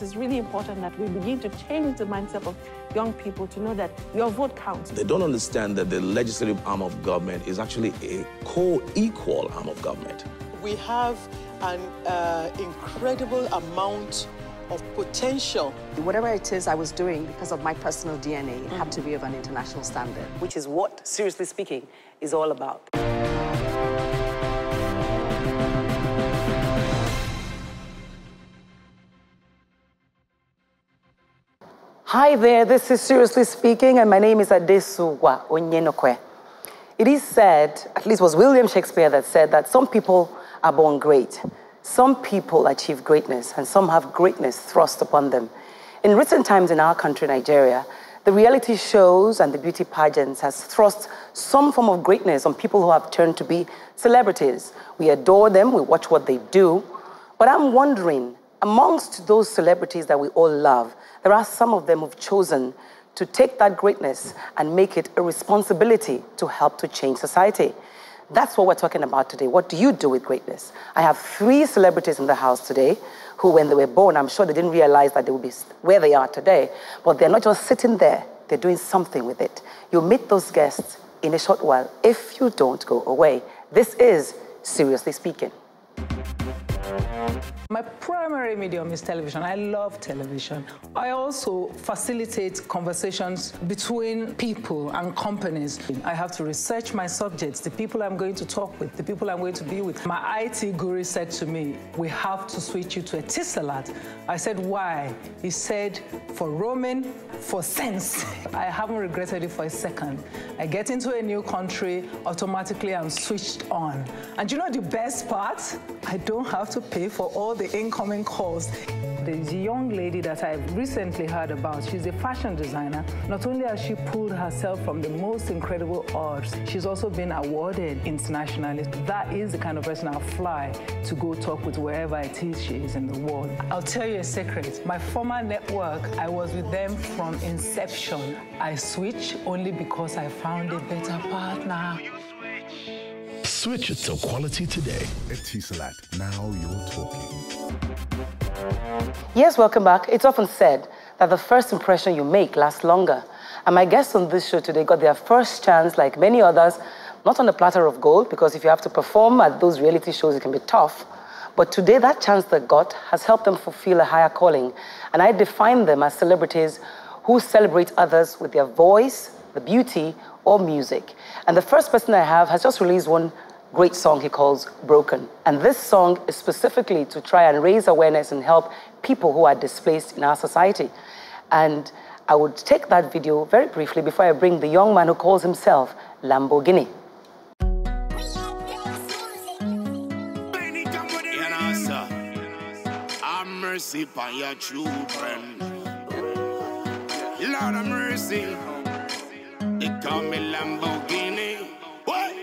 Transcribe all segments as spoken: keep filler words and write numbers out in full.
it is really important that we begin to change the mindset of young people to know that your vote counts. They don't understand that the legislative arm of government is actually a co-equal arm of government. We have an uh, incredible amount of potential. Whatever it is I was doing, because of my personal D N A, it mm-hmm. had to be of an international standard, which is what, seriously speaking, is all about. Hi there, this is Seriously Speaking, and my name is Adesuwa Onyenokwe. It is said, at least it was William Shakespeare that said, that some people are born great. Some people achieve greatness, and some have greatness thrust upon them. In recent times in our country, Nigeria, the reality shows and the beauty pageants has thrust some form of greatness on people who have turned to be celebrities. We adore them, we watch what they do, but I'm wondering, amongst those celebrities that we all love, there are some of them who've chosen to take that greatness and make it a responsibility to help to change society. That's what we're talking about today. What do you do with greatness? I have three celebrities in the house today who, when they were born, I'm sure they didn't realize that they would be where they are today. But they're not just sitting there. They're doing something with it. You'll meet those guests in a short while if you don't go away. This is Seriously Speaking. My primary medium is television. I love television. I also facilitate conversations between people and companies. I have to research my subjects, the people I'm going to talk with, the people I'm going to be with. My I T guru said to me, we have to switch you to Etisalat. I said, why? He said, for roaming, for sense. I haven't regretted it for a second. I get into a new country, automatically I'm switched on. And you know the best part? I don't have to pay for all the incoming calls. There's a young lady that I recently heard about. She's a fashion designer. Not only has she pulled herself from the most incredible odds, she's also been awarded internationally. That is the kind of person I'll fly to go talk with wherever it is she is in the world. I'll tell you a secret. My former network, I was with them from inception. I switched only because I found a better partner. Switch it to quality today. Etisalat, now you're talking. Yes, welcome back. It's often said that the first impression you make lasts longer. And my guests on this show today got their first chance, like many others, not on a platter of gold, because if you have to perform at those reality shows, it can be tough. But today, that chance they got has helped them fulfill a higher calling. And I define them as celebrities who celebrate others with their voice, the beauty, or music. And the first person I have has just released one great song he calls Broken. And this song is specifically to try and raise awareness and help people who are displaced in our society. And I would take that video very briefly before I bring the young man who calls himself Lamboginny. Mercy by your children. Lord of mercy. They call me Lamborghini. What?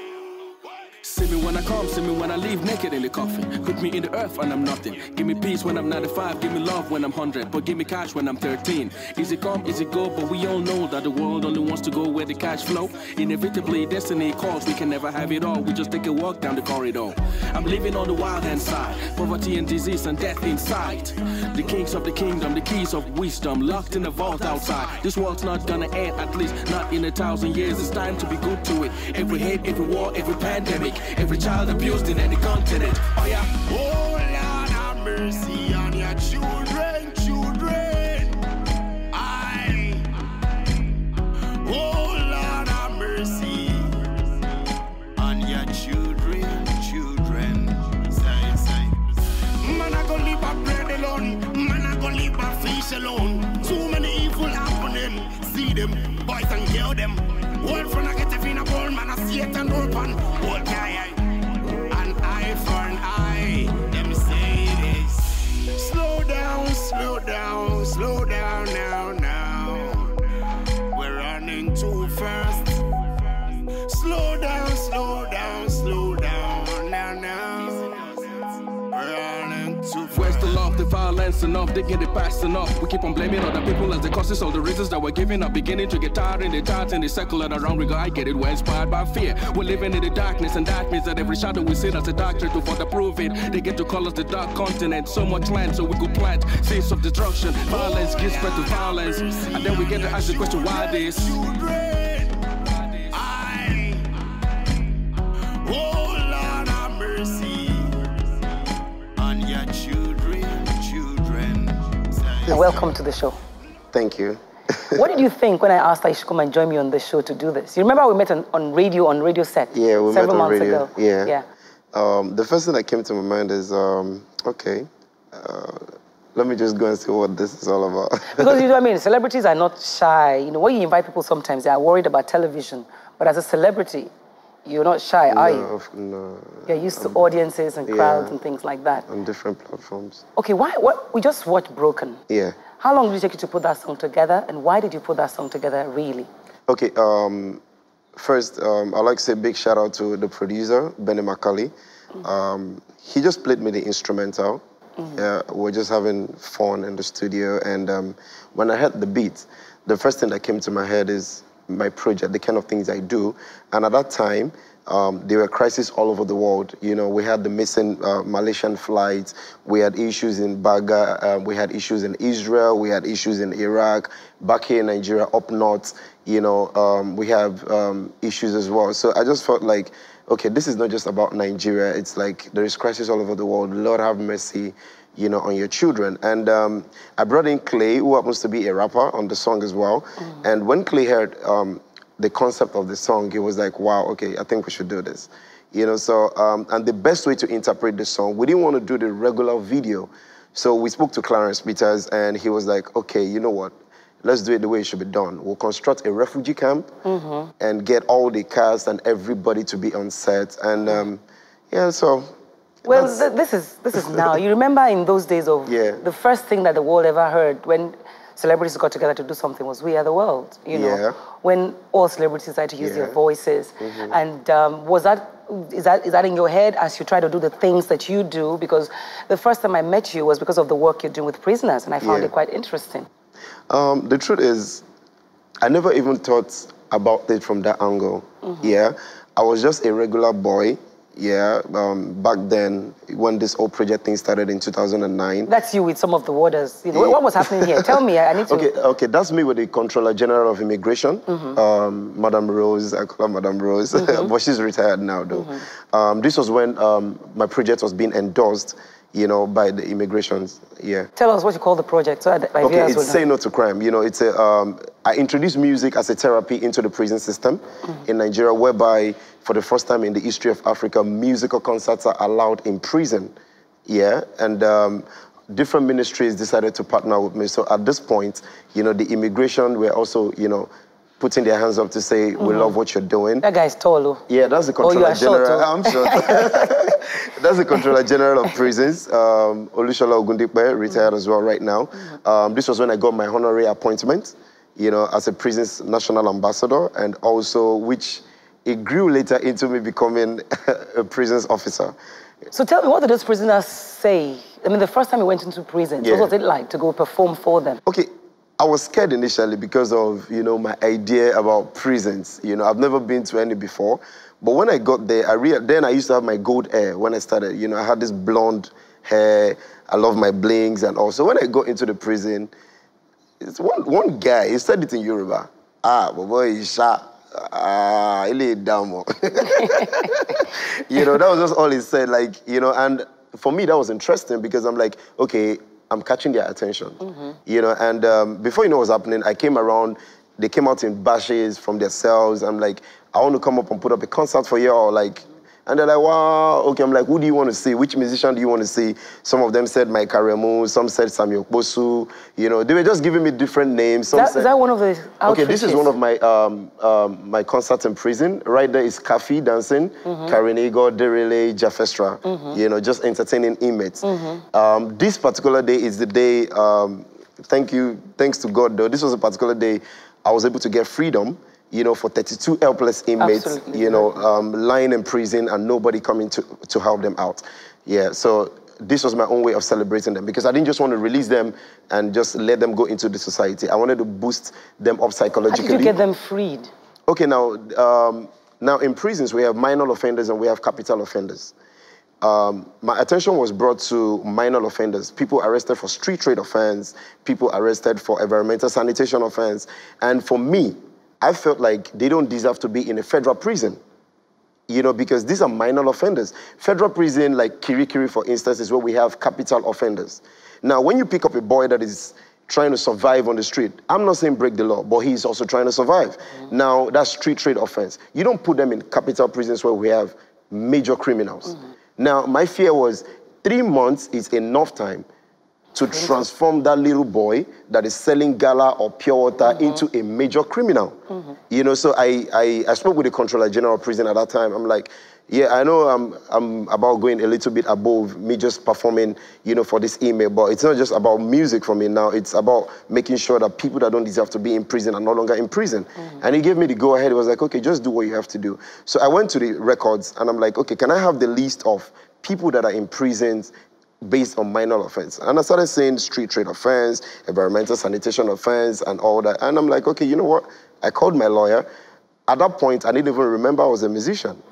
See me when I come, see me when I leave, naked in the coffin. Put me in the earth and I'm nothing. Give me peace when I'm ninety-five, give me love when I'm one hundred, but give me cash when I'm thirteen. Easy come, easy go, but we all know that the world only wants to go where the cash flow. Inevitably, destiny calls, we can never have it all. We just take a walk down the corridor. I'm living on the wild hand side, poverty and disease and death in sight. The kings of the kingdom, the keys of wisdom, locked in a vault outside. This world's not gonna end, at least not in a thousand years. It's time to be good to it. Every hate, every war, every pandemic, every child abused in any continent. Oh yeah. Oh Lord, have mercy on your children, children. I. Oh Lord, have mercy on your children, children. Man, I go live a bread alone. Leave my fish alone. Too many evil happening. See them, boys and kill them. One for negative in a ball, man, I see it and open. What guy? An eye for an eye. Them say this. Slow down, slow down, slow down now, now. We're running too fast. Slow down, slow down, slow down now, now. We're running too fast. Where's the love, the violence? fast enough, they get it fast enough. We keep on blaming other people as the causes of the reasons that we're giving are beginning to get tired and they tired and they circle it around. We go, I get it, we're inspired by fear. We're living in the darkness, and that means that every shadow we see that's a dark turtle for the prove it. They get to call us the dark continent. So much land, so we could plant seeds of destruction. Violence gives birth to violence, and then we get to ask the question, why this? Welcome to the show. Thank you. What did you think when I asked that you should come and join me on the show to do this? You remember we met on, on radio, on radio set? Yeah, we met on radio. Several months ago. Yeah. yeah. Um, the first thing that came to my mind is, um, okay, uh, let me just go and see what this is all about. Because you know what I mean? Celebrities are not shy. You know, when you invite people sometimes, they are worried about television. But as a celebrity, you're not shy, are no, you? No. You're used to I'm, audiences and crowds yeah, and things like that. On different platforms. Okay, why? What, we just watched Broken. Yeah. How long did it take you to put that song together, and why did you put that song together, really? Okay, um, first, um, I'd like to say a big shout out to the producer, Benny Macaulay. Mm-hmm. um, he just played me the instrumental. Mm-hmm. uh, we're just having fun in the studio, and um, when I heard the beat, the first thing that came to my head is my project, the kind of things I do. And at that time, um, there were crises all over the world. You know, we had the missing uh, Malaysian flights, we had issues in Baga, uh, we had issues in Israel, we had issues in Iraq, back here in Nigeria, up north, you know, um, we have um, issues as well. So I just felt like, okay, this is not just about Nigeria, it's like there is crisis all over the world. Lord have mercy, you know, on your children. And um, I brought in Clay, who happens to be a rapper, on the song as well. Mm. And when Clay heard um, the concept of the song, he was like, wow, okay, I think we should do this. You know, so, um, and the best way to interpret the song, we didn't want to do the regular video. So we spoke to Clarence Peters, and he was like, okay, you know what? Let's do it the way it should be done. We'll construct a refugee camp mm-hmm. and get all the cast and everybody to be on set. And um, yeah, so... Well, th this is this is now. You remember in those days of yeah. the first thing that the world ever heard when celebrities got together to do something was "We Are the World." You know, yeah. when all celebrities had to use yeah. their voices. Mm-hmm. And um, was that is that is that in your head as you try to do the things that you do? Because the first time I met you was because of the work you're doing with prisoners, and I found yeah. it quite interesting. Um, the truth is, I never even thought about it from that angle. Mm-hmm. Yeah, I was just a regular boy. Yeah, um, back then, when this whole project thing started in two thousand nine. That's you with some of the warders. You know, yeah. What was happening here? Tell me, I need to... Okay, okay, that's me with the Controller General of Immigration, mm-hmm. um, Madam Rose. I call her Madam Rose, mm-hmm. but she's retired now, though. Mm-hmm. um, this was when um, my project was being endorsed, you know, by the immigrations, yeah. Tell us what you call the project. So that my okay, it's Say No to Crime. You know, it's a, um, I introduced music as a therapy into the prison system mm-hmm. in Nigeria, whereby for the first time in the history of Africa, musical concerts are allowed in prison, yeah. And um, different ministries decided to partner with me. So at this point, you know, the immigration were also, you know, putting their hands up to say, we mm-hmm. love what you're doing. That guy's tall. Yeah, that's the Controller oh, General. Short, oh? I'm short. That's the Controller General of Prisons. Um, Olushola Ogundipe, retired mm-hmm. as well right now. Mm-hmm. um, this was when I got my honorary appointment, you know, as a prison's national ambassador, and also which it grew later into me becoming a prison's officer. So tell me, what did those prisoners say? I mean, the first time you went into prison, yeah. what was it like to go perform for them? Okay. I was scared initially because of, you know, my idea about prisons. You know, I've never been to any before. But when I got there, I re then I used to have my gold hair when I started. You know, I had this blonde hair. I love my blings and all. So when I got into the prison, it's one, one guy, he said it in Yoruba. Ah, boy, he shot. Ah, he laid down more. You know, that was just all he said. Like, you know, and for me, that was interesting because I'm like, okay, I'm catching their attention, mm-hmm. you know, and um, before you know what's happening, I came around, they came out in bashes from their cells. I'm like, I want to come up and put up a concert for y'all, like, and they're like, wow, okay. I'm like, who do you want to see? Which musician do you want to see? Some of them said Mike Karemo, some said Samuel Bosu, you know, they were just giving me different names. Some that, said, is that one of the outfits? Okay, this is one of my um, um, my concerts in prison. Right there is Kaffi dancing, mm-hmm. Karen Ego, Jafestra, mm-hmm. you know, just entertaining inmates. Mm-hmm. um, this particular day is the day, um, thank you, thanks to God though, this was a particular day I was able to get freedom. You know, for thirty-two helpless inmates, absolutely. You know, um, lying in prison and nobody coming to, to help them out. Yeah, so this was my own way of celebrating them, because I didn't just want to release them and just let them go into the society. I wanted to boost them up psychologically. How did you get them freed? Okay, now, um, now in prisons, we have minor offenders and we have capital offenders. Um, my attention was brought to minor offenders, people arrested for street trade offense, people arrested for environmental sanitation offense. And for me, I felt like they don't deserve to be in a federal prison, you know, because these are minor offenders. Federal prison, like Kirikiri, for instance, is where we have capital offenders. Now, when you pick up a boy that is trying to survive on the street, I'm not saying break the law, but he's also trying to survive. Mm-hmm. Now, that's street trade offense. You don't put them in capital prisons where we have major criminals. Mm-hmm. Now, my fear was three months is enough time to transform that little boy that is selling gala or pure water mm-hmm. into a major criminal. Mm-hmm. You know, so I, I, I spoke with the Controller General of Prison at that time. I'm like, yeah, I know I'm, I'm about going a little bit above me just performing, you know, for this email, but it's not just about music for me now. It's about making sure that people that don't deserve to be in prison are no longer in prison. Mm-hmm. And he gave me the go-ahead. He was like, okay, just do what you have to do. So I went to the records and I'm like, okay, can I have the list of people that are in prisons based on minor offense? And I started saying street trade offense, environmental sanitation offense, and all that. And I'm like, okay, you know what? I called my lawyer. At that point, I didn't even remember I was a musician.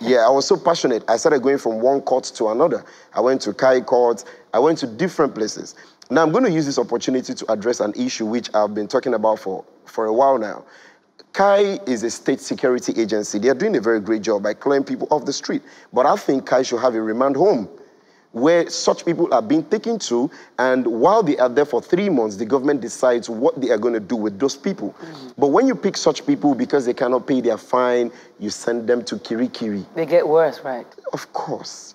Yeah, I was so passionate. I started going from one court to another. I went to Kai court. I went to different places. Now, I'm going to use this opportunity to address an issue which I've been talking about for, for a while now. Kai is a state security agency. They are doing a very great job by clearing people off the street. But I think Kai should have a remand home where such people are being taken to, and while they are there for three months, the government decides what they are going to do with those people. Mm-hmm. But when you pick such people because they cannot pay their fine, you send them to Kirikiri. They get worse, right? Of course.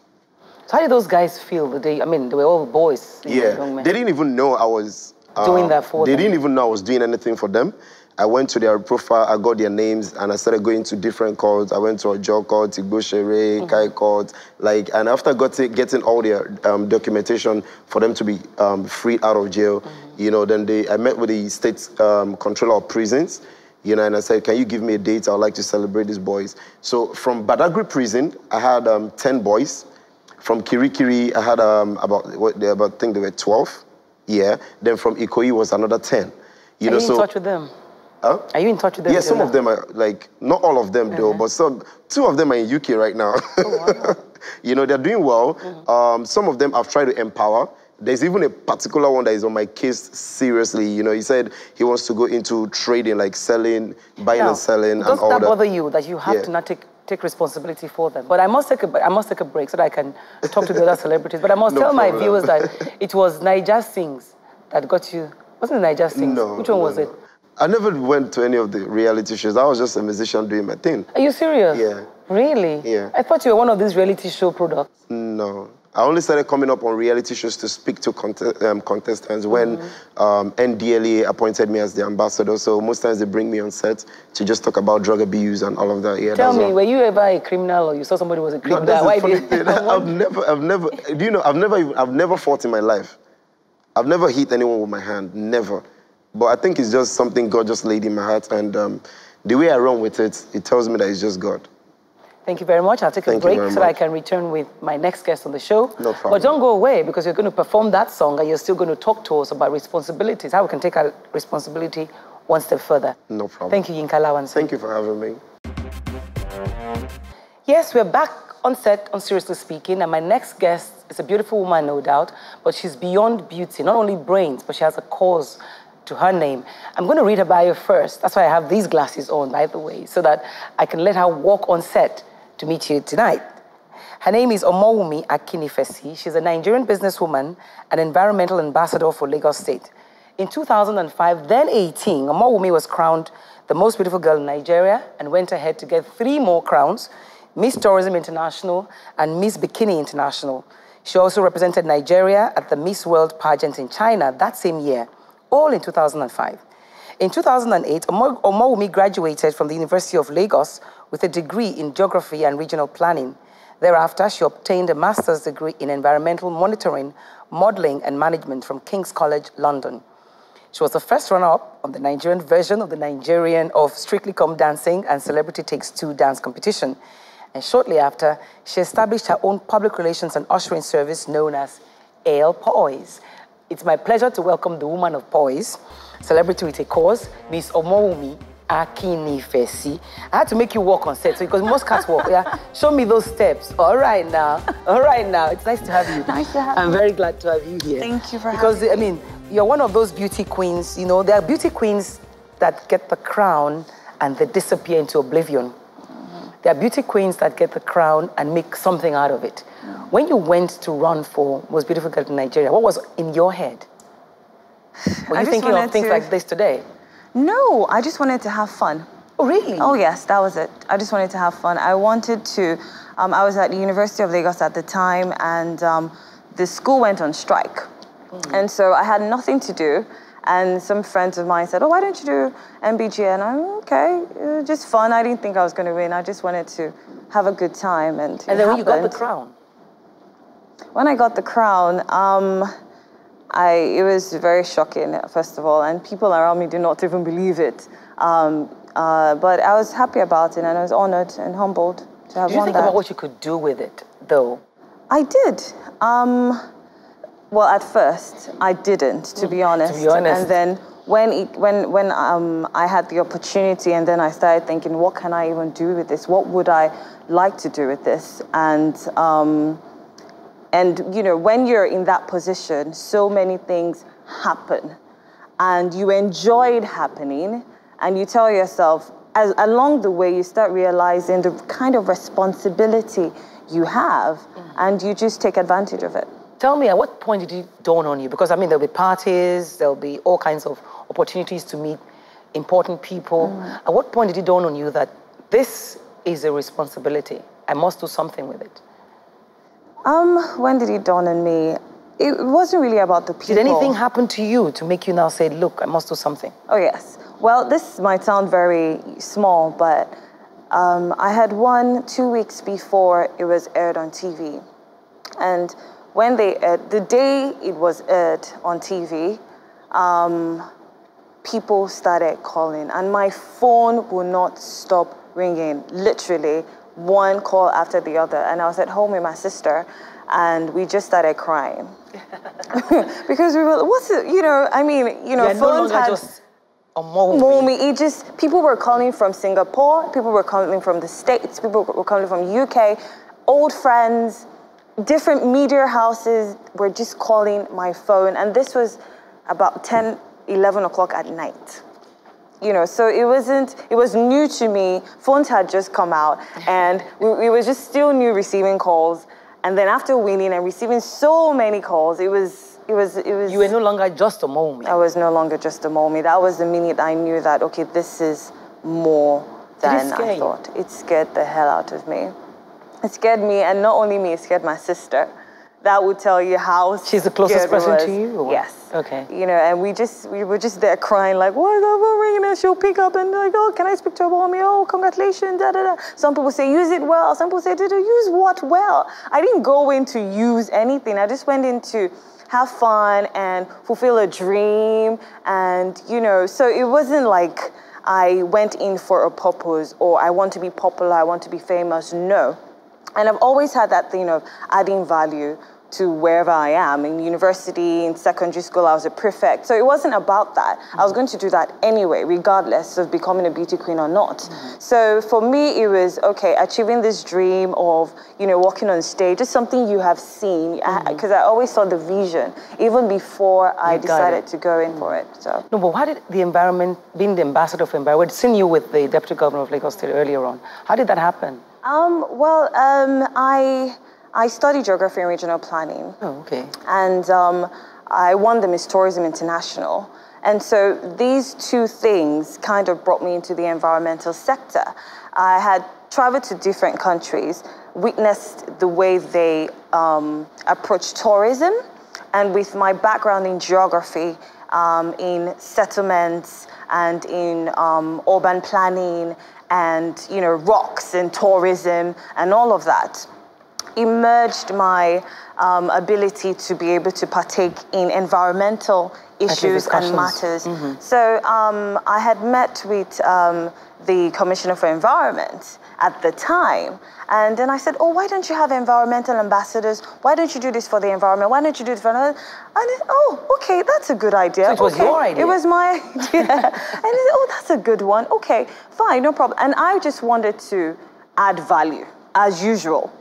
So how did those guys feel the day? I mean, they were all boys. Yeah, young men. They didn't even know I was uh, doing that for they them. They didn't even know I was doing anything for them. I went to their profile, I got their names, and I started going to different courts. I went to Ojo court, Igbo-Shere, Kai court, like, and after got to, getting all their um, documentation for them to be um, freed out of jail, mm-hmm. you know, then they, I met with the state um, controller of prisons, you know, and I said, can you give me a date? I'd like to celebrate these boys. So from Badagri prison, I had um, ten boys. From Kirikiri, I had um, about, what, about, I think they were twelve, yeah. Then from Ikoyi was another ten. You know, Are you so, in touch with them? Huh? Are you in touch with them? Yeah, some of them are, like, not all of them, though, mm-hmm. but some, two of them are in U K right now. Oh, wow. You know, they're doing well. Mm-hmm. um, some of them I've tried to empower. There's even a particular one that is on my case seriously. You know, he said he wants to go into trading, like selling, buying now, and selling, and all that. Does that bother you, that you have yeah. to not take, take responsibility for them? But I must take a, I must take a break so that I can talk to the other celebrities. But I must no tell problem. my viewers that it was Naija Sings that got you. Wasn't it Naija Sings? No, Which one no, was no. it? I never went to any of the reality shows. I was just a musician doing my thing. Are you serious? Yeah. Really? Yeah. I thought you were one of these reality show products. No. I only started coming up on reality shows to speak to contest, um, contestants mm-hmm. when um, N D L A appointed me as the ambassador. So most times they bring me on set to just talk about drug abuse and all of that. Yeah, Tell me, all. were you ever a criminal or you saw somebody was a criminal? No, that's Why funny did thing. I've never, I've never, do you know, I've never, even, I've never fought in my life. I've never hit anyone with my hand, never. But I think it's just something God just laid in my heart. And um, the way I run with it, it tells me that it's just God. Thank you very much. I'll take a Thank break so much. that I can return with my next guest on the show. No problem. But don't go away, because you're going to perform that song and you're still going to talk to us about responsibilities, how we can take our responsibility one step further. No problem. Thank you, Yinka Lawanzo. Thank you for having me. Yes, we're back on set on Seriously Speaking, and my next guest is a beautiful woman, no doubt, but she's beyond beauty, not only brains, but she has a cause to her name. I'm going to read her bio first. That's why I have these glasses on, by the way, so that I can let her walk on set to meet you tonight. Her name is Omowunmi Akinnifesi. She's a Nigerian businesswoman and environmental ambassador for Lagos State. In two thousand five, then eighteen, Omowunmi was crowned the most beautiful girl in Nigeria and went ahead to get three more crowns, Miss Tourism International and Miss Bikini International. She also represented Nigeria at the Miss World pageant in China that same year, all in two thousand five. In two thousand eight, Omowunmi graduated from the University of Lagos with a degree in geography and regional planning. Thereafter, she obtained a master's degree in environmental monitoring, modeling, and management from King's College, London. She was the first runner-up on the Nigerian version of the Nigerian of Strictly Come Dancing and Celebrity Takes Two dance competition. and shortly after, she established her own public relations and ushering service known as A L Poise. It's my pleasure to welcome the woman of Poise, celebrity with a cause, Miss Omowunmi Akinnifesi. I had to make you walk on set, so because most cats walk. Yeah, show me those steps. All right now, all right now. It's nice to have you. Nice to have you. I'm very glad to have you here. Thank you for because, having me. Because I mean, you're one of those beauty queens. You know, there are beauty queens that get the crown and they disappear into oblivion. Mm-hmm. There are beauty queens that get the crown and make something out of it. Mm-hmm. When you went to run for Most Beautiful Girl in Nigeria, what was in your head? Were you thinking of things to... like this today? No, I just wanted to have fun. Oh, really? Oh, yes, that was it. I just wanted to have fun. I wanted to... Um, I was at the University of Lagos at the time, and um, the school went on strike. Mm. And so I had nothing to do, and some friends of mine said, oh, why don't you do M B G? And I'm, okay, just fun. I didn't think I was going to win. I just wanted to have a good time. And, and then when you got the crown? When I got the crown... Um, I, it was very shocking, first of all, and people around me do not even believe it. Um, uh, but I was happy about it, and I was honored and humbled to have won that. Did you think about what you could do with it, though? I did. Um, well, at first, I didn't, to be honest. To be honest. And then when, it, when, when um, I had the opportunity, and then I started thinking, what can I even do with this? What would I like to do with this? And... Um, And, you know, when you're in that position, so many things happen. And you enjoy it happening. And you tell yourself, as, along the way, you start realizing the kind of responsibility you have. Mm-hmm. And you just take advantage of it. Tell me, at what point did it dawn on you? Because, I mean, there'll be parties, there'll be all kinds of opportunities to meet important people. Mm-hmm. At what point did it dawn on you that this is a responsibility? I must do something with it. Um, when did it dawn on me? It wasn't really about the people. Did anything happen to you to make you now say, look, I must do something? Oh, yes. Well, this might sound very small, but um, I had won two weeks before it was aired on T V. And when they aired, the day it was aired on T V, um, people started calling. And my phone would not stop ringing, literally. One call after the other, and I was at home with my sister, and we just started crying because we were, what's it? You know, I mean, you know, yeah, phones no had just a moment. It just people were calling from Singapore, people were calling from the States, people were calling from U K, old friends, different media houses were just calling my phone, and this was about ten, eleven o'clock at night. You know, so it wasn't, it was new to me. Phones had just come out, and we, we were just still new receiving calls. And then after winning and receiving so many calls, it was, it was, it was... You were no longer just a Omowunmi. I was no longer just a Omowunmi. That was the minute I knew that, okay, this is more than I thought. It scared the hell out of me. It scared me, and not only me, it scared my sister. That would tell you how she's the closest person was. to you. Or? Yes. Okay. You know, and we just we were just there crying like, what? We're ringing, and she'll pick up and like, oh, can I speak to her mommy? Oh, congratulations, da da da. Some people say use it well. Some people say, did you use what well? I didn't go in to use anything. I just went in to have fun and fulfill a dream, and you know, so it wasn't like I went in for a purpose or I want to be popular, I want to be famous. No. And I've always had that thing of adding value to wherever I am. In university, in secondary school, I was a prefect. So it wasn't about that. Mm-hmm. I was going to do that anyway, regardless of becoming a beauty queen or not. Mm-hmm. So for me, it was, okay, achieving this dream of, you know, walking on stage, just something you have seen, because mm-hmm. I, I always saw the vision, even before you I decided to go in mm-hmm. for it. So. No, but how did the environment, being the ambassador for environment, we'd seen you with the Deputy Governor of Lagos State earlier on. How did that happen? Um, well, um, I... I studied geography and regional planning. Oh, okay. And um, I won the Miss Tourism International. And so these two things kind of brought me into the environmental sector. I had traveled to different countries, witnessed the way they um, approach tourism. And with my background in geography, um, in settlements and in um, urban planning and, you know, rocks and tourism and all of that, emerged my um, ability to be able to partake in environmental issues and matters. Mm-hmm. So um, I had met with um, the Commissioner for Environment at the time. And then I said, oh, why don't you have environmental ambassadors? Why don't you do this for the environment? Why don't you do it for another? And it, oh, okay, that's a good idea. So it was okay. Your idea? It was my idea. And I said, oh, that's a good one. Okay, fine, no problem. And I just wanted to add value, as usual.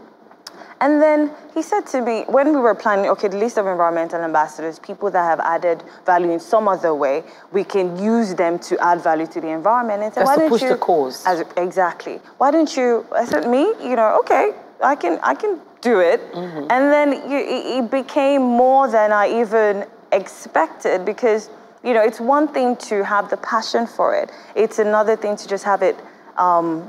And then he said to me, when we were planning, okay, the list of environmental ambassadors, people that have added value in some other way, we can use them to add value to the environment. And said, why don't push you, the cause. As, exactly. Why don't you, I said, me? You know, okay, I can, I can do it. Mm-hmm. And then you, it, it became more than I even expected because, you know, it's one thing to have the passion for it. It's another thing to just have it, um,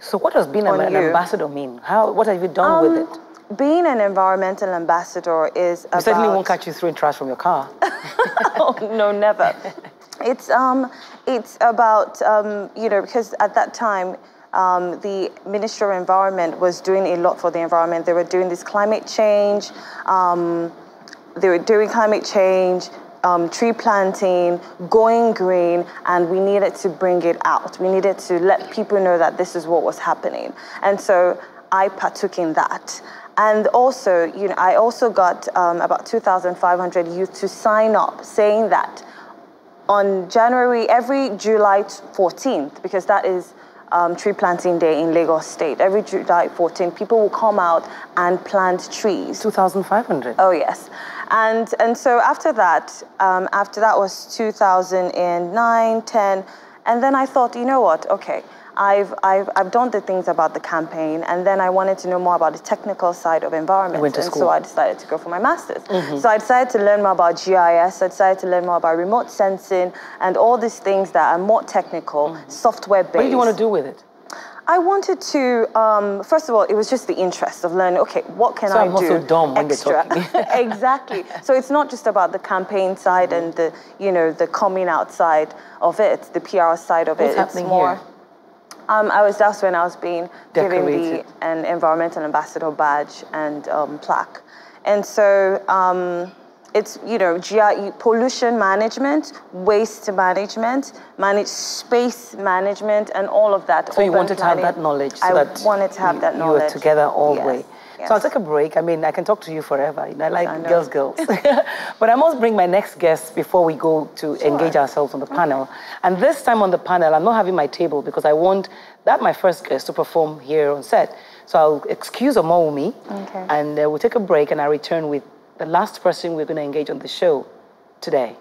so what does being an you. ambassador mean? How, what have you done um, with it? Being an environmental ambassador is about... You certainly won't catch you throwing trash from your car. Oh, no, never. It's, um, it's about, um, you know, because at that time, um, the Ministry of Environment was doing a lot for the environment. They were doing this climate change. Um, they were doing climate change. Um, tree planting, going green, and we needed to bring it out. We needed to let people know that this is what was happening. And so I partook in that. And also, you know, I also got um, about two thousand five hundred youth to sign up saying that on January, every July fourteenth, because that is um, tree planting day in Lagos State, every July fourteenth, people will come out and plant trees. two thousand five hundred? Oh, yes. And, and so after that, um, after that was two thousand nine, ten, and then I thought, you know what, okay, I've, I've, I've done the things about the campaign, and then I wanted to know more about the technical side of environment. You went to school. And so I decided to go for my master's. Mm-hmm. So I decided to learn more about G I S, I decided to learn more about remote sensing, and all these things that are more technical, mm-hmm. software-based. What did you want to do with it? I wanted to, um, first of all, it was just the interest of learning, okay, what can so I I'm do so dumb extra? When exactly. So it's not just about the campaign side mm-hmm. and the, you know, the coming out side of it, the P R side of What's it. It's more. Here? Um, I was, that's when I was being Decorated. given the an environmental ambassador badge and um, plaque. And so um, it's, you know, G I, pollution management, waste management, manage space management, and all of that. So Open you wanted planning. to have that knowledge. So I that wanted to have you, that knowledge. You were together all yes. way. Yes. So I'll take a break. I mean, I can talk to you forever. You know, I like I girls, girls. But I must bring my next guest before we go to sure. engage ourselves on the panel. Okay. And this time on the panel, I'm not having my table because I want that my first guest to perform here on set. So I'll excuse Omowunmi, okay. and uh, we'll take a break, and I'll return with the last person we're going to engage on the show today.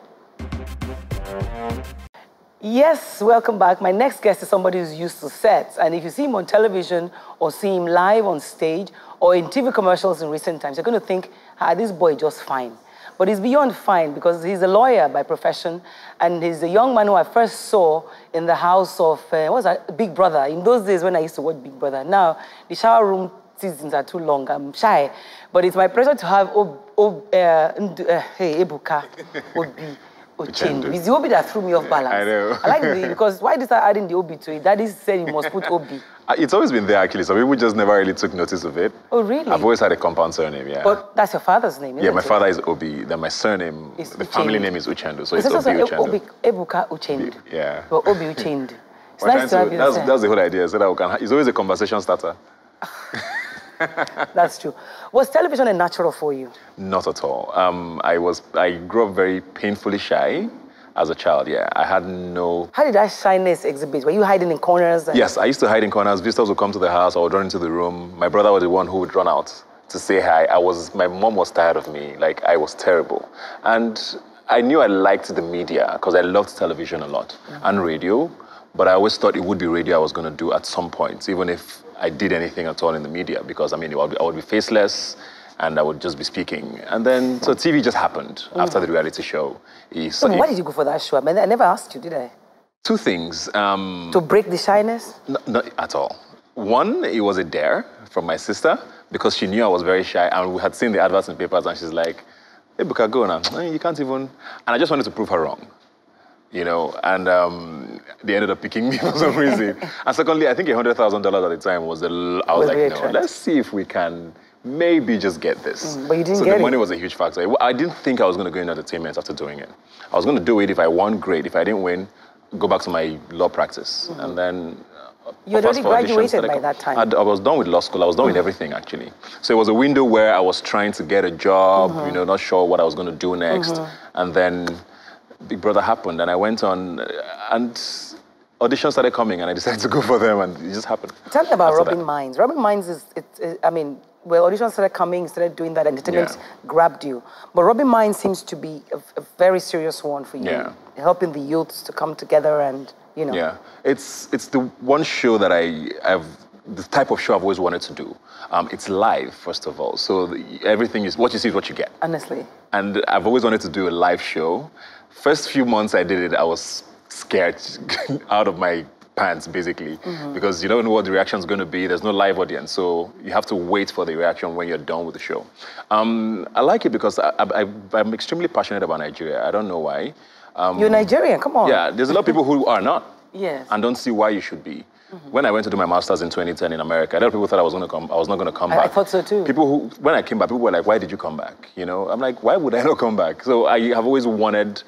Yes, welcome back. My next guest is somebody who's used to sets. And if you see him on television or see him live on stage or in T V commercials in recent times, you're going to think, ah, this boy just fine. But he's beyond fine because he's a lawyer by profession. And he's a young man who I first saw in the house of, uh, what was that, Big Brother. In those days when I used to watch Big Brother. Now, the shower room seasons are too long. I'm shy. But it's my pleasure to have Ob Ob uh, uh, hey, Ebuka Obi-Uchendu. It's the Obi that threw me off balance. I know. I like the, because why did I start adding the Obi to it? Daddy said you must put Obi. It's always been there, actually. So people just never really took notice of it. Oh, really? I've always had a compound surname, yeah. But that's your father's name, isn't Yeah, my it? father is Obi. Then my surname, it's the Uchendu. family name is Uchendu. So it's, it's Obi Uchendu. Obi, Ebuka Uchendu. Yeah. Well, Obi Uchendu. It's nice to have you that's, that's the whole idea. So that we can, it's always a conversation starter. That's true. Was television a natural for you? Not at all. Um, I was. I grew up very painfully shy as a child, yeah. I had no... How did that shyness exhibit? Were you hiding in corners? And... Yes, I used to hide in corners. Visitors would come to the house. I would run into the room. My brother was the one who would run out to say hi. I was... My mom was tired of me. Like, I was terrible. And I knew I liked the media because I loved television a lot mm-hmm. and radio. But I always thought it would be radio I was going to do at some point, even if I did anything at all in the media, because, I mean, I would be, I would be faceless and I would just be speaking. And then, so T V just happened mm. after the reality show. It, so it, why did you go for that show? I mean, I never asked you, did I? Two things. Um, to break the shyness? No, not at all. One, it was a dare from my sister, because she knew I was very shy, and we had seen the adverts in papers, and she's like, hey, Buka, go now. You can't even... And I just wanted to prove her wrong. You know, and um, they ended up picking me for some reason. And secondly, I think one hundred thousand dollars at the time was the... L I was like, no, trend. let's see if we can maybe just get this. Mm, but you didn't so get it. So the money was a huge factor. I didn't think I was going to go into entertainment after doing it. I was going to do it if I won, great. If I didn't win, go back to my law practice. Mm-hmm. And then... Uh, you had already graduated by that time. I'd, I was done with law school. I was done mm-hmm. with everything, actually. So it was a window where I was trying to get a job, mm-hmm. you know, not sure what I was going to do next. Mm-hmm. And then Big Brother happened, and I went on, and auditions started coming, and I decided to go for them, and it just happened. Tell me about Robin Minds. Robin Minds is, it, it, I mean, well, auditions started coming, started doing that, and entertainment yeah. grabbed you. But Robin Minds seems to be a, a very serious one for you, yeah. helping the youths to come together and, you know. Yeah, it's it's the one show that I, I've, the type of show I've always wanted to do. Um, it's live, first of all, so the, everything is, what you see is what you get. Honestly. And I've always wanted to do a live show. First few months I did it, I was scared out of my pants, basically, mm-hmm. because you don't know what the reaction is going to be. There's no live audience, so you have to wait for the reaction when you're done with the show. Um, I like it because I, I, I'm extremely passionate about Nigeria. I don't know why. Um, you're Nigerian, come on. Yeah, there's a lot of people who are not yes. and don't see why you should be. Mm-hmm. When I went to do my master's in twenty ten in America, a lot of people thought I was going to come. I was not going to come I, back. I thought so too. People who, when I came back, people were like, "Why did you come back?" You know, I'm like, "Why would I not come back?" So I have always wanted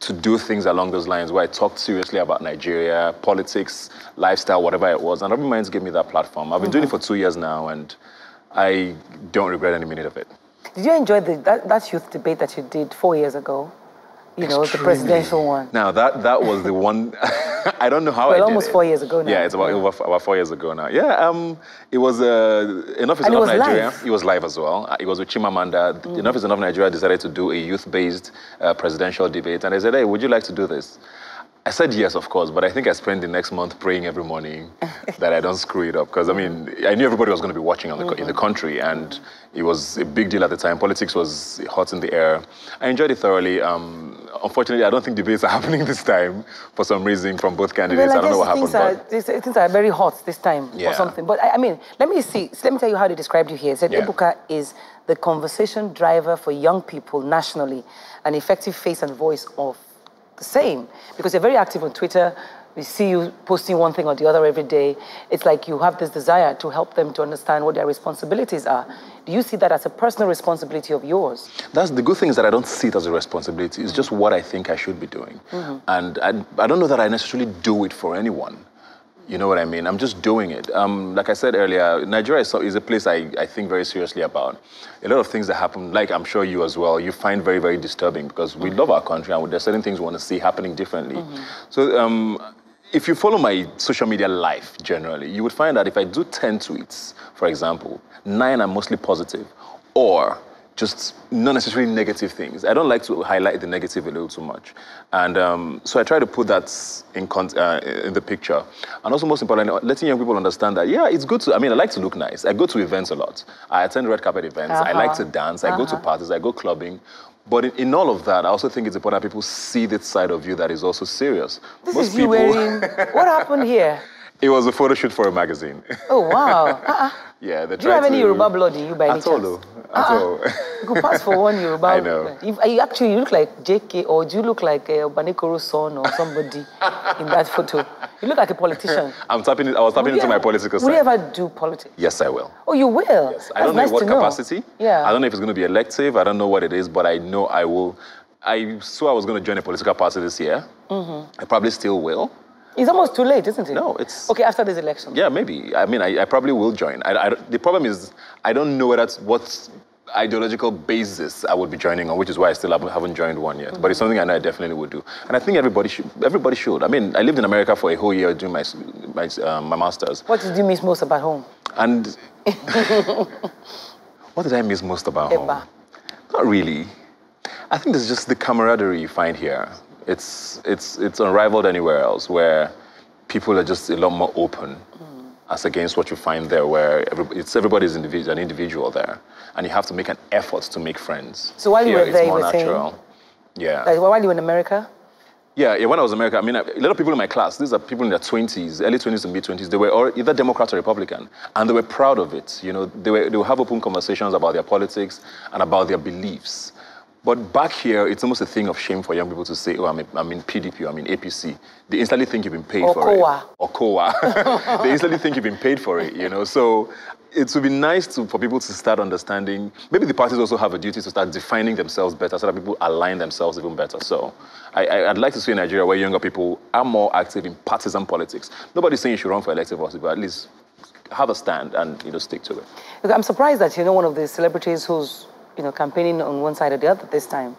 to do things along those lines where I talked seriously about Nigeria, politics, lifestyle, whatever it was. And Robin Minds gave me that platform. I've been mm-hmm. doing it for two years now, and I don't regret any minute of it. Did you enjoy the, that, that youth debate that you did four years ago? You know, extremely. The presidential one. Now, that, that was the one, I don't know how well, I did almost it. four years ago now. Yeah, it's about, yeah. about four years ago now. Yeah, um, it was uh, Enough is Enough Nigeria. Live. It was live as well. It was with Chimamanda. Mm. Enough is Enough Nigeria decided to do a youth-based uh, presidential debate. And I said, hey, would you like to do this? I said yes, of course, but I think I spent the next month praying every morning that I don't screw it up. Because, I mean, I knew everybody was going to be watching on the, mm-hmm. in the country, and it was a big deal at the time. Politics was hot in the air. I enjoyed it thoroughly. Um, unfortunately, I don't think debates are happening this time for some reason from both candidates. Well, I, I don't know what happened. Are, but... these, things are very hot this time yeah. or something. But, I, I mean, let me see. Let me tell you how they described you here. It said yeah. Ebuka is the conversation driver for young people nationally, an effective face and voice of the same, because you're very active on Twitter. We see you posting one thing or the other every day. It's like you have this desire to help them to understand what their responsibilities are. Do you see that as a personal responsibility of yours? That's the good thing, is that I don't see it as a responsibility. It's just what I think I should be doing. Mm-hmm. And I, I don't know that I necessarily do it for anyone. You know what I mean? I'm just doing it. Um, like I said earlier, Nigeria is, is a place I, I think very seriously about. A lot of things that happen, like I'm sure you as well, you find very, very disturbing, because we love our country and there's certain things we want to see happening differently. Mm-hmm. So um, if you follow my social media life generally, you would find that if I do ten tweets, for example, nine are mostly positive or just not necessarily negative things. I don't like to highlight the negative a little too much. And um, so I try to put that in, con uh, in the picture. And also most importantly, letting young people understand that, yeah, it's good to, I mean, I like to look nice. I go to events a lot. I attend red carpet events. Uh-huh. I like to dance. I uh-huh. go to parties. I go clubbing. But in, in all of that, I also think it's important that people see this side of you that is also serious. This most is people... you wearing, what happened here? It was a photo shoot for a magazine. Oh, wow. Uh-uh. Yeah, they tried to... Do you have any Yoruba blood in you by any chance? At all, though. At all. You could pass for one Yoruba. I know. If, you actually, you look like J K, or do you look like uh, Obanekoro's son or somebody in that photo? You look like a politician. I'm tapping, I was tapping would into ever, my political side. Will you ever do politics? Yes, I will. Oh, you will? Yes. I That's don't know nice in what capacity. Know. Yeah. I don't know if it's going to be elective. I don't know what it is, but I know I will. I swore I was going to join a political party this year. Mm-hmm. I probably still will. It's almost too late, isn't it? No, it's... Okay, after this election. Yeah, maybe. I mean, I, I probably will join. I, I, the problem is, I don't know whether that's what ideological basis I would be joining on, which is why I still haven't joined one yet. Mm-hmm. But it's something I know I definitely would do. And I think everybody should. Everybody should. I mean, I lived in America for a whole year doing my, my, uh, my master's. What did you miss most about home? And... what did I miss most about Ever. home? Not really. I think there's just the camaraderie you find here. It's, it's, it's unrivaled anywhere else, where people are just a lot more open mm. as against what you find there, where every, it's everybody's individual, an individual there. And you have to make an effort to make friends. So while Here, you were there, you were natural. saying? Yeah. Like, while you were in America? Yeah, yeah, when I was in America, I mean, a lot of people in my class, these are people in their twenties, early twenties and mid-twenties, they were all either Democrat or Republican, and they were proud of it. You know, they, were, they would have open conversations about their politics and about their beliefs. But back here, it's almost a thing of shame for young people to say, oh, I'm, a, I'm in P D P, or I'm in A P C. They instantly think you've been paid or for Kowa. it. Or Kowa. They instantly think you've been paid for it, you know. So it would be nice to, for people to start understanding. Maybe the parties also have a duty to start defining themselves better so that people align themselves even better. So I, I, I'd like to see in Nigeria where younger people are more active in partisan politics. Nobody's saying you should run for elective office, but at least have a stand and, you know, stick to it. Look, I'm surprised that, you know, one of the celebrities who's, you know, campaigning on one side or the other this time.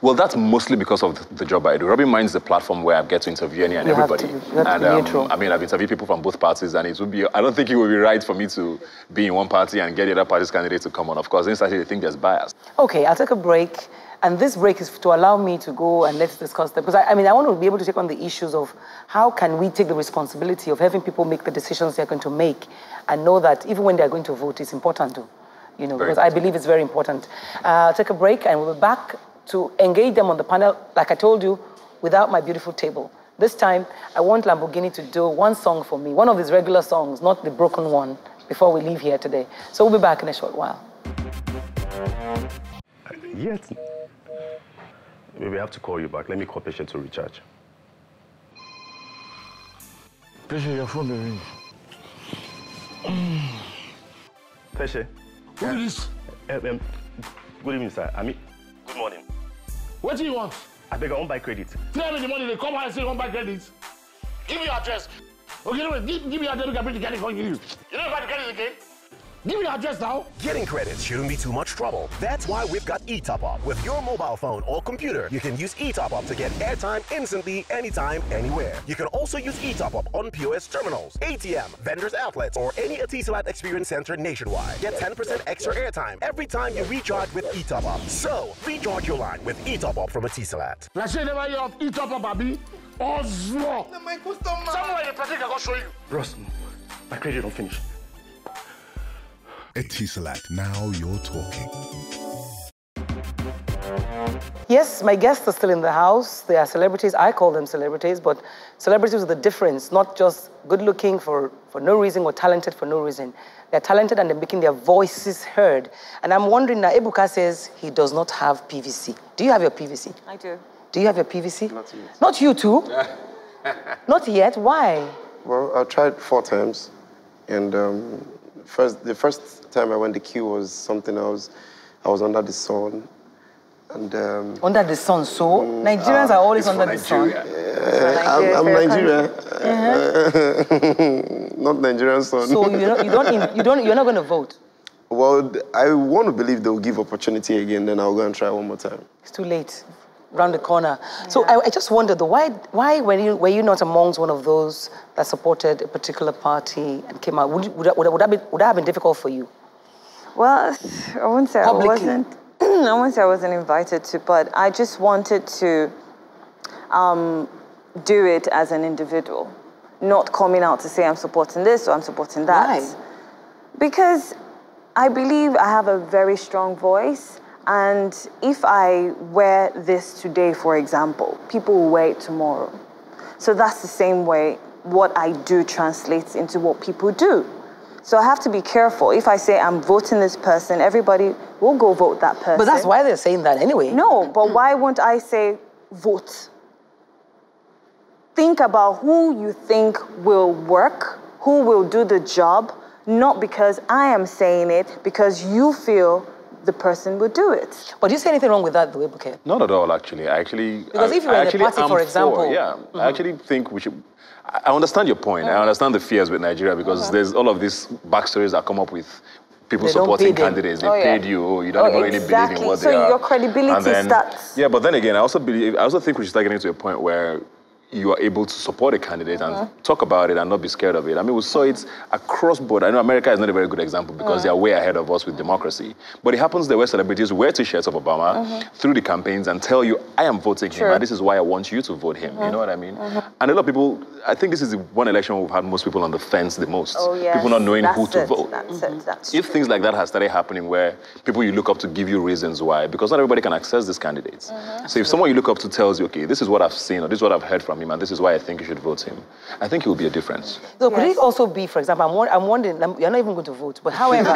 Well, that's mostly because of the job I do. Robin Minds is the platform where I get to interview any and you everybody. Have to, you have and to be neutral. Um, I mean, I've interviewed people from both parties, and it would be—I don't think it would be right for me to be in one party and get the other party's candidate to come on. Of course, instantly they think there's bias. Okay, I'll take a break, and this break is to allow me to go and let's discuss that because I, I mean, I want to be able to take on the issues of how can we take the responsibility of having people make the decisions they're going to make, and know that even when they're going to vote, it's important to. You know, very because I believe it's very important. Uh, I'll take a break and we'll be back to engage them on the panel, like I told you, without my beautiful table. This time, I want Lamboginny to do one song for me, one of his regular songs, not the broken one, before we leave here today. So we'll be back in a short while. Yes. Maybe I have to call you back. Let me call patient to recharge. Patient, your phone may ring. Patient. Who is this? Um, um, good evening, sir. I mean, good morning. What do you want? I beg, I won't buy credit. Tell me the money, they come and say, I won't buy credit. Give me your address. Okay, no, give, give me your address, we can bring the credit for you. You don't buy the credit again? Give me your address now. Getting credit shouldn't be too much trouble. That's why we've got eTopUp. With your mobile phone or computer, you can use eTopUp to get airtime instantly, anytime, anywhere. You can also use eTopUp on P O S terminals, A T M, vendors outlets, or any Etisalat experience center nationwide. Get ten percent extra airtime every time you recharge with eTopUp. So, recharge your line with eTopUp from Etisalat. Let's say never hear of eTopUp, Abi. Oslo. My customer. Somewhere in the practice, I can show you. Bros, my credit don't finish. Etisalat, now you're talking. Yes, my guests are still in the house. They are celebrities. I call them celebrities, but celebrities are the difference, not just good-looking for, for no reason or talented for no reason. They're talented and they're making their voices heard. And I'm wondering now, Ebuka says he does not have P V C. Do you have your P V C? I do. Do you have your P V C? Not yet. Not you too? Not yet? Why? Well, I tried four times, and... Um... First, the first time I went, the queue was something else. I was under the sun, and um, under the sun. So um, Nigerians uh, are always under Nigeria. the sun. Yeah. Nigeria, I'm, I'm Nigeria. Uh-huh. Not Nigerian sun. So you don't, you don't, you don't, you're not going to vote. Well, I want to believe they'll give opportunity again. Then I'll go and try one more time. It's too late, round the corner. Yeah. So I, I just wondered, why, why were you, were you not amongst one of those that supported a particular party and came out? Would, you, would, would, would, that, be, would that have been difficult for you? Well, I wouldn't say Publicly. I wasn't. I wouldn't say I wasn't invited to, but I just wanted to um, do it as an individual, not coming out to say I'm supporting this or I'm supporting that. Why? Because I believe I have a very strong voice. And if I wear this today, for example, people will wear it tomorrow. So that's the same way what I do translates into what people do. So I have to be careful. If I say I'm voting this person, everybody will go vote that person. But that's why they're saying that anyway. No, but why won't I say vote? Think about who you think will work, who will do the job, not because I am saying it, because you feel the person would do it. But do you see anything wrong with that, the way Ebuka? Not at all, actually. I actually... Because I, if you were in a party, for example... For, yeah, mm-hmm. I actually think we should... I understand your point. Mm-hmm. I understand the fears with Nigeria because okay. there's all of these backstories that come up with people they supporting candidates. They oh, paid yeah. you. Oh, you don't oh, really exactly. believe in what so they are. So your credibility then, starts... Yeah, but then again, I also believe... I also think we should start getting to a point where you are able to support a candidate mm-hmm. and talk about it and not be scared of it. I mean, we saw it across board. I know America is not a very good example because mm-hmm. they are way ahead of us with democracy. But it happens there where celebrities wear T-shirts of Obama mm-hmm. through the campaigns and tell you, I am voting True. him and this is why I want you to vote him. Mm-hmm. You know what I mean? Mm-hmm. And a lot of people, I think this is the one election we've had most people on the fence the most. Oh, yes. People not knowing That's who to it. vote. That's mm-hmm. it. That's if true. things like that have started happening where people you look up to give you reasons why, because not everybody can access these candidates. Mm-hmm. So if someone you look up to tells you, okay, this is what I've seen or this is what I've heard from him, and this is why I think you should vote him. I think it will be a difference. So could yes. it also be, for example, I'm, I'm wondering, I'm, you're not even going to vote, but however,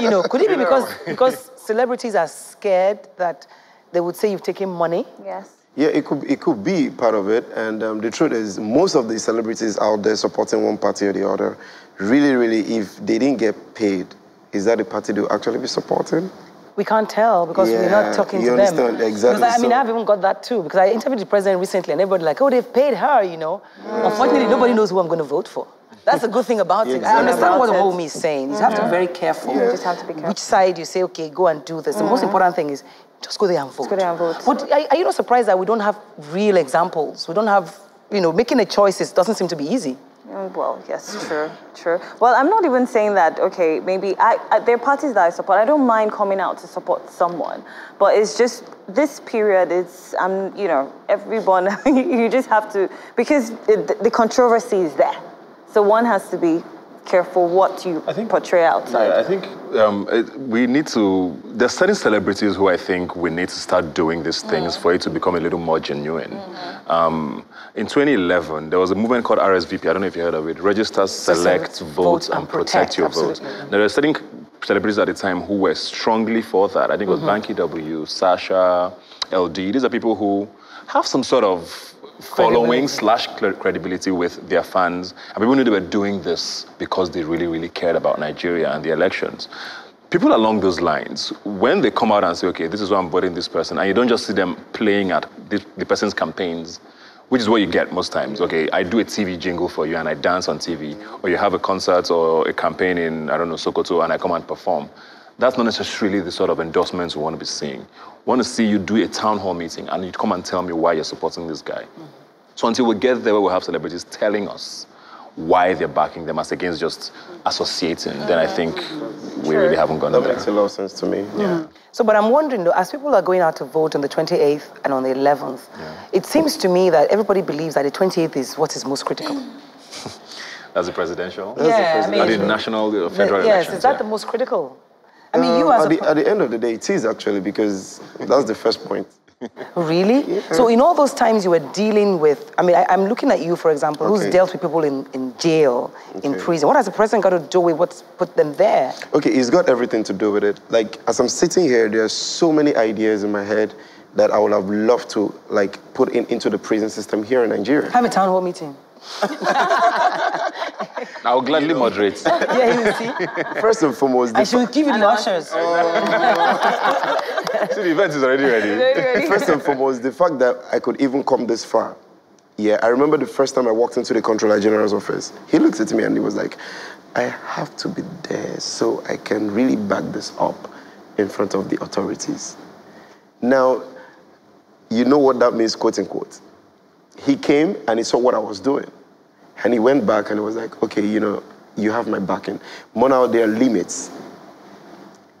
you know, could it be because because celebrities are scared that they would say you've taken money? Yes. Yeah, it could, it could be part of it. And um, the truth is, most of the celebrities out there supporting one party or the other, really, really, if they didn't get paid, is that the party they'll actually be supporting? We can't tell because yeah, we're not talking you to understand. Them. Exactly. I, I mean, so, I've even got that too because I interviewed the president recently and everybody like, oh, they've paid her, you know. Mm. Unfortunately, nobody knows who I'm going to vote for. That's the good thing about yeah, exactly. it. I understand what Omowunmi is saying. You mm-hmm. have to be very careful. Yeah. You just have to be careful. Which side you say, okay, go and do this. Mm-hmm. The most important thing is just go there and vote. Just go there and vote. But are, are you not surprised that we don't have real examples? We don't have, you know, making a choice doesn't seem to be easy. Well, yes, true, true. Well, I'm not even saying that, okay, maybe I, I, there are parties that I support. I don't mind coming out to support someone, but it's just this period, it's, um, you know, everyone, you just have to, because it, the controversy is there. So one has to be careful what you I think, portray outside. Yeah, I think um, it, we need to, there's certain celebrities who I think we need to start doing these things mm. for it to become a little more genuine. Mm-hmm. um, in twenty eleven, there was a movement called R S V P, I don't know if you heard of it, Register, Select, Vote, vote and, and Protect, protect Your absolutely. Vote. There are certain celebrities at the time who were strongly for that. I think it was mm-hmm. Banky W, Sasha, L D. These are people who have some sort of following slash credibility with their fans. And people knew they were doing this because they really, really cared about Nigeria and the elections. People along those lines, when they come out and say, okay, this is why I'm voting this person, and you don't just see them playing at this, the person's campaigns, which is what you get most times. Okay, I do a T V jingle for you and I dance on T V, or you have a concert or a campaign in, I don't know, Sokoto, and I come and perform. That's not necessarily the sort of endorsements we want to be seeing. We want to see you do a town hall meeting and you come and tell me why you're supporting this guy. Mm-hmm. So until we get there, we'll have celebrities telling us why they're backing them as against just associating, mm-hmm. then I think we sure. really haven't gone that there. That makes a lot of sense to me. Yeah. Mm-hmm. So, but I'm wondering, though, as people are going out to vote on the twenty-eighth and on the eleventh, yeah. it seems to me that everybody believes that the twenty-eighth is what is most critical. That's the presidential? That's yeah, the presidential. I mean, the national, the federal the, yes, elections. Yes, is that yeah. the most critical? I mean, you um, as at, the, at the end of the day, it is actually, because that's the first point. Really? Yeah. So in all those times you were dealing with, I mean, I, I'm looking at you, for example, okay. who's dealt with people in, in jail, okay. in prison. What has the president got to do with what's put them there? Okay, he's got everything to do with it. Like, as I'm sitting here, there are so many ideas in my head that I would have loved to, like, put in, into the prison system here in Nigeria. Have a town hall meeting. I'll gladly moderate. Yeah, you see. First and foremost, I should give you the ushers. Oh. So the event is already ready. ready. First and foremost, the fact that I could even come this far. Yeah, I remember the first time I walked into the Controller General's office. He looked at me and he was like, "I have to be there so I can really back this up in front of the authorities." Now, you know what that means, quote unquote. He came and he saw what I was doing. And he went back and he was like, okay, you know, you have my backing. More now, there are limits.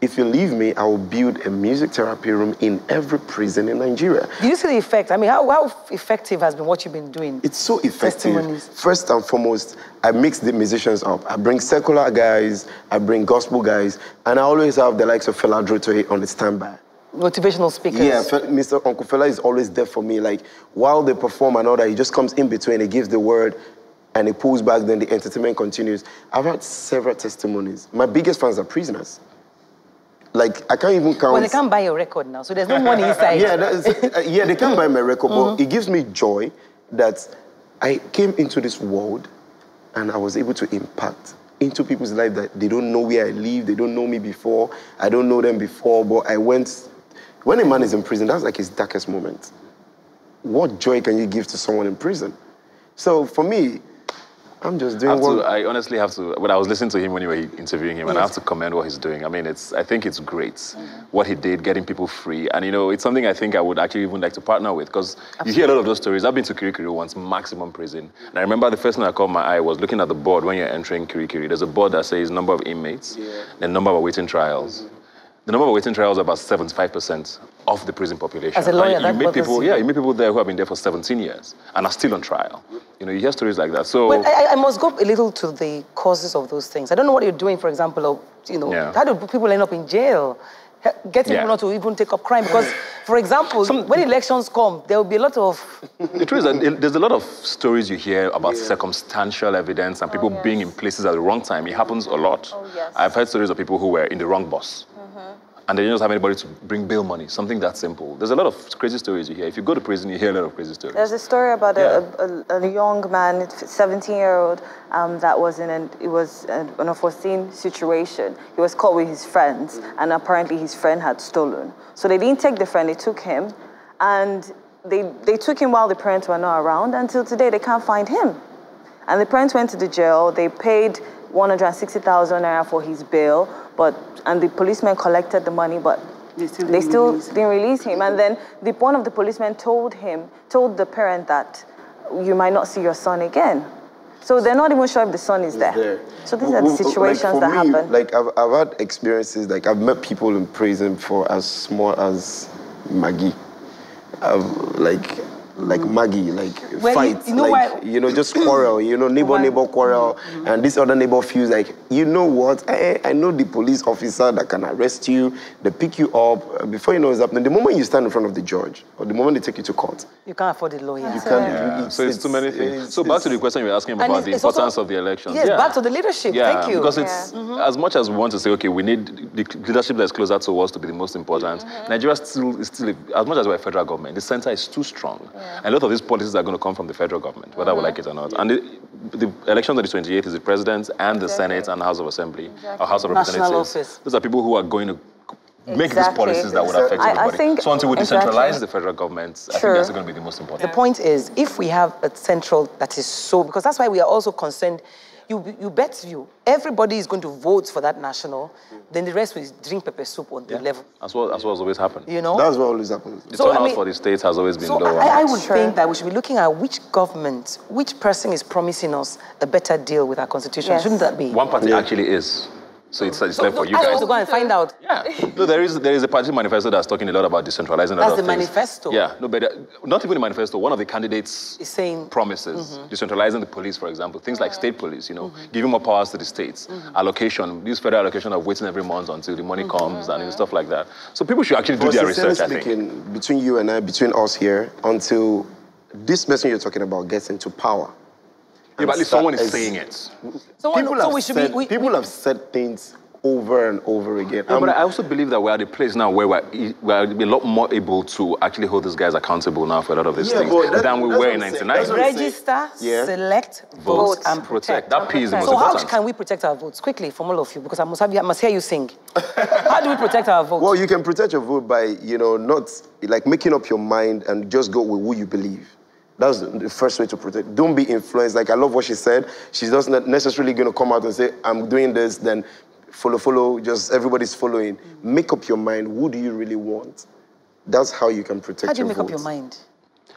If you leave me, I will build a music therapy room in every prison in Nigeria. Did you see the effect? I mean, how, how effective has been what you've been doing? It's so effective. First and foremost, I mix the musicians up. I bring secular guys, I bring gospel guys, and I always have the likes of Fela Drotoye on the standby. Motivational speakers. Yeah, Mister Uncle Fela is always there for me. Like, while they perform and all that, he just comes in between, he gives the word, and he pulls back, then the entertainment continues. I've had several testimonies. My biggest fans are prisoners. Like, I can't even count. Well, they can't buy your record now, so there's no money inside. Yeah, that's, uh, yeah, they can't buy my record, mm-hmm. but it gives me joy that I came into this world and I was able to impact into people's life that they don't know where I live, they don't know me before, I don't know them before, but I went... When a man is in prison, that's like his darkest moment. What joy can you give to someone in prison? So for me, I'm just doing I what... To, I honestly have to... When I was listening to him when you were interviewing him, yes. and I have to commend what he's doing. I mean, it's. I think it's great, mm-hmm. what he did, getting people free. And, you know, it's something I think I would actually even like to partner with, because you hear a lot of those stories. I've been to Kirikiri once, maximum prison. And I remember the first thing that caught my eye was looking at the board when you're entering Kirikiri. There's a board that says number of inmates, yeah. and number of awaiting trials. Mm-hmm. The number of waiting trials is about seventy-five percent of the prison population. As a lawyer, you meet people, yeah, you meet people there who have been there for seventeen years and are still on trial. You know, you hear stories like that. So, but I, I must go a little to the causes of those things. I don't know what you're doing, for example, or, you know, yeah. how do people end up in jail? Getting yeah. people not to even take up crime, because, for example, Some, when elections come, there will be a lot of... The truth is that there's a lot of stories you hear about yeah. circumstantial evidence and people oh, yes. being in places at the wrong time. It happens a lot. Oh, yes. I've heard stories of people who were in the wrong bus. Mm-hmm. and they don't have anybody to bring bail money, something that simple. There's a lot of crazy stories you hear. If you go to prison, you hear a lot of crazy stories. There's a story about yeah. a, a, a young man, seventeen-year-old, um, that was in an, it was an unforeseen situation. He was caught with his friends, and apparently his friend had stolen. So they didn't take the friend, they took him, and they, they took him while the parents were not around. Until today, they can't find him. And the parents went to the jail, they paid one hundred sixty thousand naira for his bail, but and the policeman collected the money, but they still, they still release. didn't release him. And then the, one of the policemen told him, told the parent that you might not see your son again. So they're not even sure if the son is there. there. So these well, are the situations like that me, happen. Like I've, I've had experiences, like I've met people in prison for as small as Maggie. I've, like. Like Maggie, like well, fight, you know, like, why... you know, just quarrel, you know, neighbor, neighbor quarrel. Mm-hmm. And this other neighbor feels like, you know what, I, I know the police officer that can arrest you, they pick you up. Before you know what's happening, the moment you stand in front of the judge, or the moment they take you to court. You can't afford the lawyer. You can't, yeah. you, it's, so it's, it's too many things. It's, so back to the question you were asking about the importance also, of the elections. Yes, yeah. back to the leadership, yeah, thank you. Because yeah. it's, mm-hmm. as much as we want to say, okay, we need the leadership that's closer to us to be the most important, mm-hmm. Nigeria still, is still, as much as we're a federal government, the center is too strong. Yeah. And a lot of these policies are going to come from the federal government, whether mm-hmm. we like it or not. And the, the election on the twenty-eighth is the president and the exactly. Senate and House of Assembly, exactly. or House of National Representatives. Office. Those are people who are going to make exactly. these policies that would affect I, everybody. I think, so until we exactly. decentralize the federal government, I sure. think that's going to be the most important. The point is, if we have a central that is so, because that's why we are also concerned. You, you bet you, everybody is going to vote for that national, then the rest will drink pepper soup on yeah. the level. That's what, that's what's always happened. You know? That's what always happens. The so, turnout I mean, for the states has always been so lower. I, I would sure. think that we should be looking at which government, which person is promising us a better deal with our constitution. Yes. Shouldn't that be? One party yeah. actually is. So it's, it's so, left no, for you I guys. I want to go and find out. Yeah. No, there is, there is a party manifesto that's talking a lot about decentralizing. That's the things. manifesto. Yeah. No, but not even the manifesto. One of the candidates is saying promises. Mm-hmm. Decentralizing the police, for example. Things like state police, you know, mm-hmm. giving more powers to the states. Mm-hmm. Allocation, this federal allocation of waiting every month until the money mm-hmm. comes and stuff like that. So people should actually do their research, I think. Between you and I, between us here, until this person you're talking about gets into power. Yeah, but at least someone is saying it. Someone, people so have, we should said, be, we, people we, have said things over and over again. Yeah, um, but I also believe that we're at a place now where we're, we're a lot more able to actually hold these guys accountable now for a lot of these yeah, things that, than we were in ninety-nine. Register, yeah. select, vote, vote and protect. protect. That P is the most so important. So how can we protect our votes? Quickly, from all of you, because I must, have, I must hear you sing. How do we protect our votes? Well, you can protect your vote by, you know, not, like, making up your mind and just go with who you believe. That's the first way to protect. Don't be influenced. Like, I love what she said. She's not necessarily going to come out and say, I'm doing this, then follow, follow, just everybody's following. Mm-hmm. Make up your mind. Who do you really want? That's how you can protect your How do you make vote. up your mind?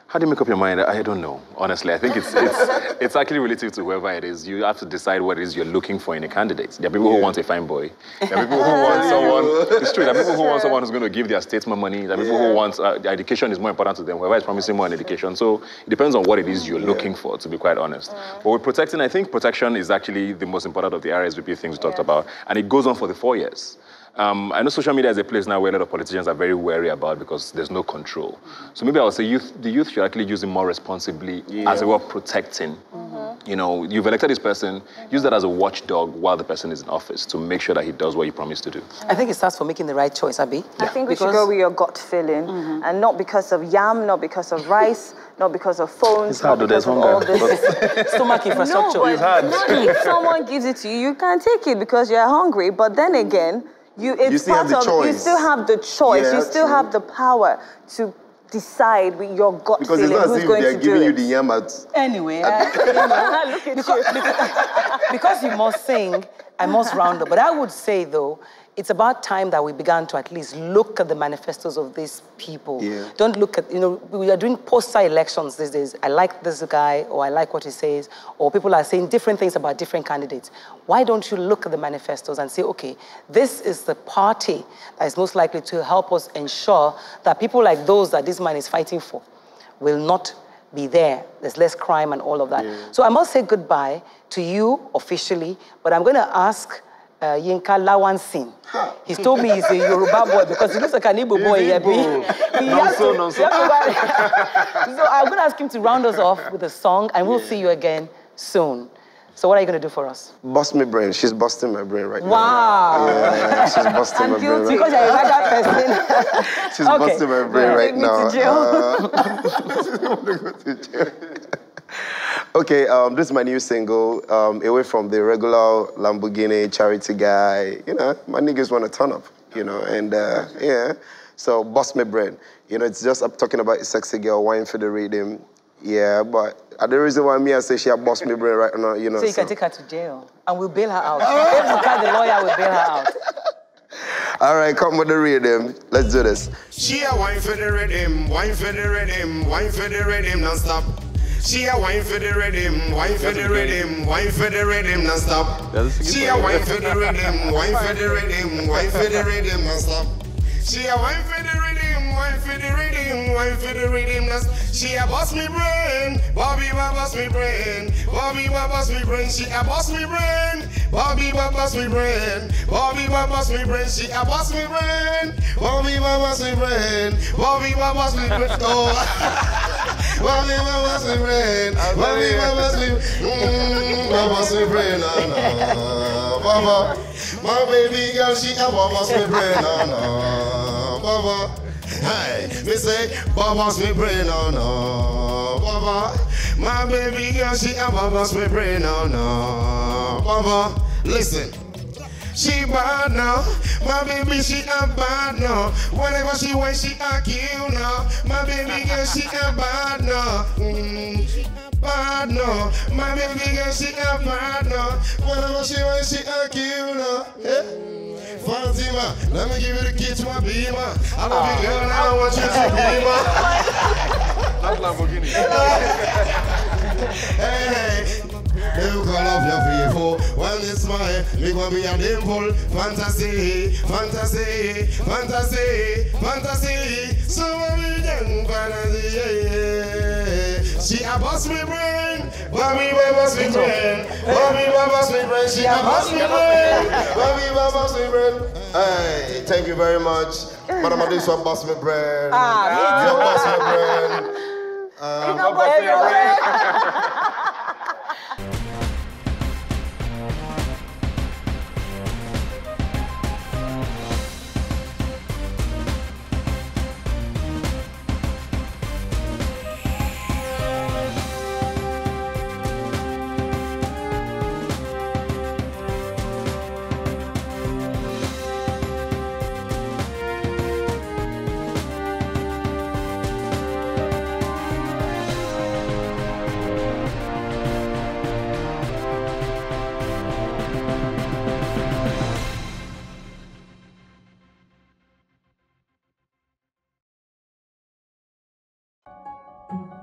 How do you make up your mind? I don't know, honestly. I think it's, it's, it's actually relative to whoever it is. You have to decide what it is you're looking for in a candidate. There are people yeah. who want a fine boy. There are people who want someone... It's true. There are people who want someone who's going to give their states more money. There are people yeah. who want... Uh, education is more important to them. Whoever is promising more on education. So it depends on what it is you're yeah. looking for, to be quite honest. Yeah. But with protecting, I think protection is actually the most important of the R S V P things we talked yeah. about. And it goes on for the four years. Um, I know social media is a place now where a lot of politicians are very wary about because there's no control. Mm-hmm. So maybe I would say youth, the youth should actually use it more responsibly yeah. as a way of protecting. Mm-hmm. You know, you've elected this person, mm-hmm. use that as a watchdog while the person is in office to make sure that he does what he promised to do. I think it starts for making the right choice, Abi. Yeah. I think we because... should go with your gut feeling mm-hmm. and not because of yam, not because of rice, not because of phones, it's hard, not because of all this stomach infrastructure. No, it's hard. If someone gives it to you, you can't take it because you're hungry, but then again, You, it's you, still part have the of, you still have the choice. Yeah, you still true. have the power to decide with your gut because feeling who's going to do it. Because it's not as if they're giving you the yam at... Anyway, at I, you know, look at because, you. Because, because you must sing, I must round up. But I would say, though, it's about time that we began to at least look at the manifestos of these people. Yeah. Don't look at, you know, we are doing poster elections these days. I like this guy, or I like what he says, or people are saying different things about different candidates. Why don't you look at the manifestos and say, okay, this is the party that is most likely to help us ensure that people like those that this man is fighting for will not be there. There's less crime and all of that. Yeah. So I must say goodbye to you officially, but I'm going to ask Uh, Yinka Lawanzo. He's told me he's a Yoruba boy because he looks like an Igbo boy. He has to, no, so. So I'm going to ask him to round us off with a song, and we'll yeah. see you again soon. So what are you going to do for us? Bust me brain. She's busting my brain right wow. now. Wow. Yeah, she's busting I'm my guilty. brain. Because right I that person. She's okay. busting my brain yeah, right me now. To jail. Uh, she's going to go to jail. Okay, um, this is my new single. Um, away from the regular Lamboginny charity guy. You know, my niggas want to turn up. You know, and uh, yeah. So bust me brain. You know, it's just I'm talking about a sexy girl whining for the rhythm. Yeah, but uh, the reason why me I say she bust me brain right now, you know. So you so. can take her to jail and we'll bail her out. Ebuka, the lawyer, will bail her out. All right, come with the rhythm. Let's do this. She a wine for the rhythm, wine for the rhythm, wine for the rhythm non-stop. She a wine for the rhythm, wine for the rhythm, wine for the rhythm non-stop. She a wine for the rhythm, wine for the rhythm, wine for the rhythm non-stop. She a wine for the rhythm, wine for the rhythm, wine for the rhythm non-stop. She a boss me brain, Bobby wa boss me brain, Bobby wa boss me brain. She a boss me brain, Bobby wa boss me brain, Bobby wa boss me brain. She a boss me brain, Bobby wa boss me brain, Bobby wa boss me brain. Oh, Bobby wa boss me brain, Bobby wa boss me, mmm, wa boss me brain, na na, Baba, my baby girl she a wa boss me brain, na na, Baba. Hey, me say, Baba's me brain, oh no, Baba. My baby girl, she a Baba's me brain, oh no, Baba. Listen, she bad now. My baby, she a bad now. Whatever she wants, she a kill now. My baby girl, she a bad now. Mm. Bad no, my baby girl she a bad no. Whatever she wants she a kill no. Yeah. Fatima, let me give you the key to my beamer. I love oh. you girl and I don't want you to be my. Not Lamborghini. Hey, hey. They will call up your people. When they smile, we gonna be a dimple. Fantasy, fantasy, fantasy, fantasy. So we will then fantasy, yeah, yeah. She a boss me brain, Bobby wa boss me brain, Bobby wa boss me brain. She a boss me brain, Bobby wa boss me brain. Hey, thank you very much. Madam Adesuwa boss me brain. Ah, you boss me brain. Um, you boss me brain. Thank you.